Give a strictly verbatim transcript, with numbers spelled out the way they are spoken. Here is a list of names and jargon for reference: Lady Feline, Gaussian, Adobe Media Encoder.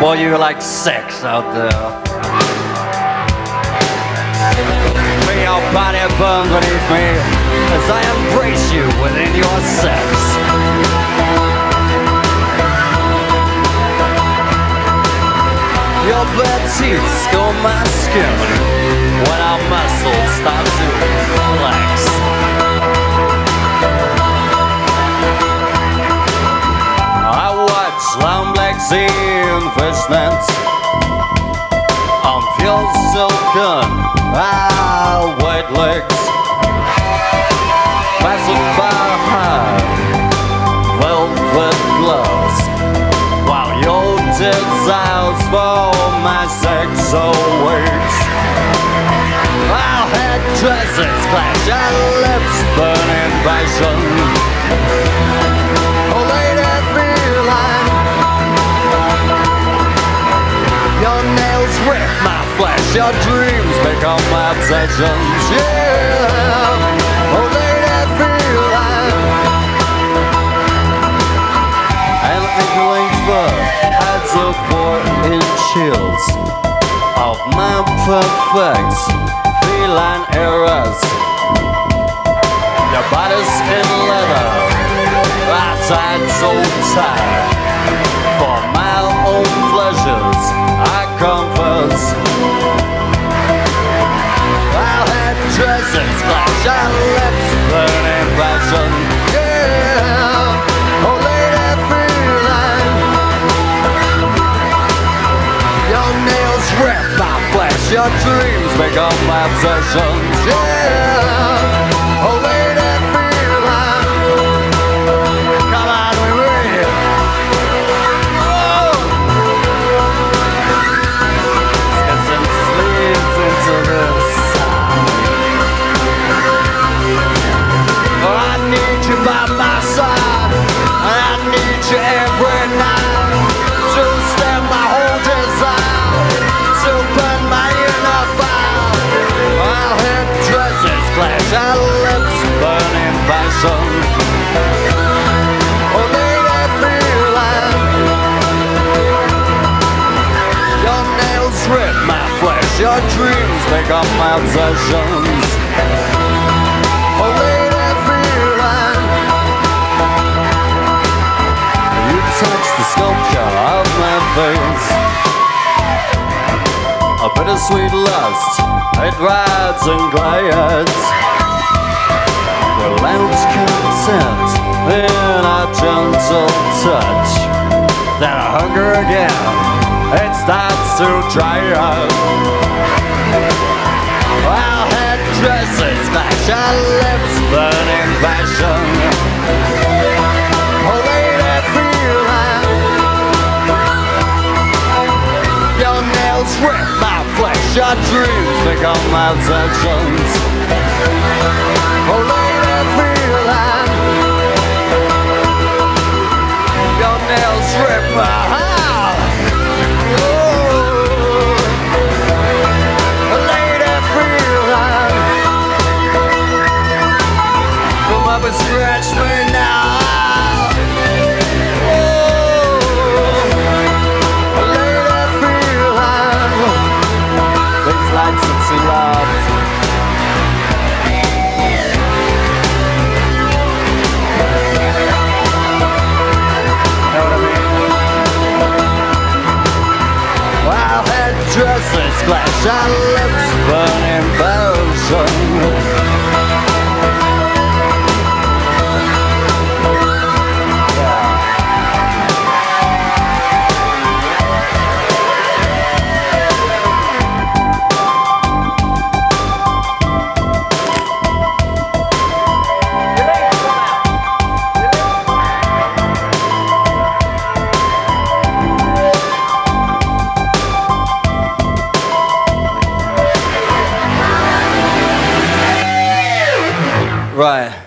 for you like sex out there. May your body burn beneath me as I embrace you within your sex. Your bare teeth score my skin when our muscles start to flex. I watch long black in fishnets on pure silken ah, white legs passing by high velvet gloves while your desires fall. My sex awaits. Our headdresses clash, our lips burn in passion. Oh, Lady Feline, your nails rip my flesh, your dreams become my obsessions. Yeah, oh, Lady Feline. And inkling fur adds a four-inch chills of my perfect feline eras. Your body's in leather, I tied so tight. For my own pleasures, I converse. I'll have dresses clash, our lips burn in passion. Yeah, oh Lady Feline. Your nails rip my flesh, your dreams become my obsessions. Yeah, oh Lady Feline. Come on, we read it. Oh! As it sleeps into the sun. Oh, I need you by my side. I need you every night to step my whole desire. Open my inner fire. Our headdresses clash, our lips burn in passion. Oh, Lady Feline, your nails rip my flesh, your dreams become my obsessions. Oh, Lady Feline, you touch the sculpture of my face. A bittersweet lust, it rides and glides. We're lounge content in our gentle touch. Then I hunger again, it starts to dry up. Our headdresses clash, our lips burn in passion. Oh, Lady Feline, your nails rip my flesh, your dreams become my obsessions. Oh, Lady Feline, your nails rip my heart. Oh, Lady Feline, come up and stretch me now. Dresses clash, our lips burn in passion. Right.